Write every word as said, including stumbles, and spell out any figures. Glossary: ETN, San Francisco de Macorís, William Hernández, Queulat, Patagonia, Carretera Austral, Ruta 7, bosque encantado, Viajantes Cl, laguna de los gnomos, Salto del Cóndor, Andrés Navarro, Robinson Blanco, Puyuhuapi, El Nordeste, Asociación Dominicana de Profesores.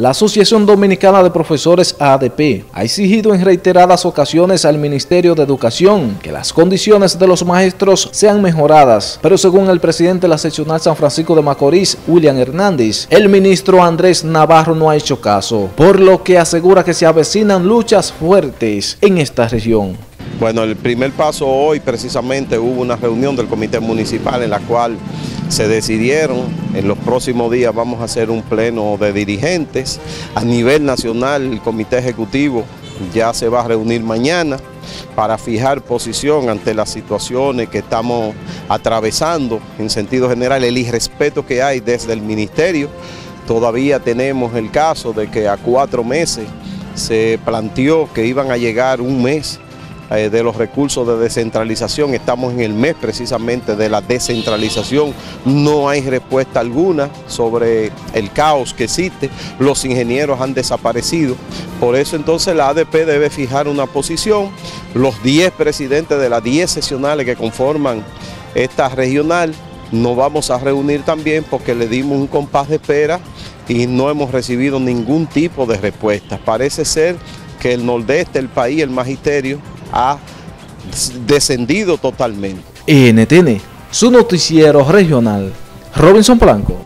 La Asociación Dominicana de Profesores A D P ha exigido en reiteradas ocasiones al Ministerio de Educación que las condiciones de los maestros sean mejoradas, pero según el presidente de la seccional San Francisco de Macorís, William Hernández, el ministro Andrés Navarro no ha hecho caso, por lo que asegura que se avecinan luchas fuertes en esta región. Bueno, el primer paso hoy precisamente hubo una reunión del Comité Municipal en la cual se decidieron, en los próximos días vamos a hacer un pleno de dirigentes a nivel nacional. El comité ejecutivo ya se va a reunir mañana para fijar posición ante las situaciones que estamos atravesando en sentido general, el irrespeto que hay desde el ministerio. Todavía tenemos el caso de que a cuatro meses se planteó que iban a llegar un mes de los recursos de descentralización. Estamos en el mes precisamente de la descentralización, no hay respuesta alguna sobre el caos que existe, los ingenieros han desaparecido, por eso entonces la A D P debe fijar una posición. Los diez presidentes de las diez seccionales que conforman esta regional nos vamos a reunir también, porque le dimos un compás de espera y no hemos recibido ningún tipo de respuesta. Parece ser que el nordeste del país, el magisterio, ha descendido totalmente. E T N, su noticiero regional, Robinson Blanco.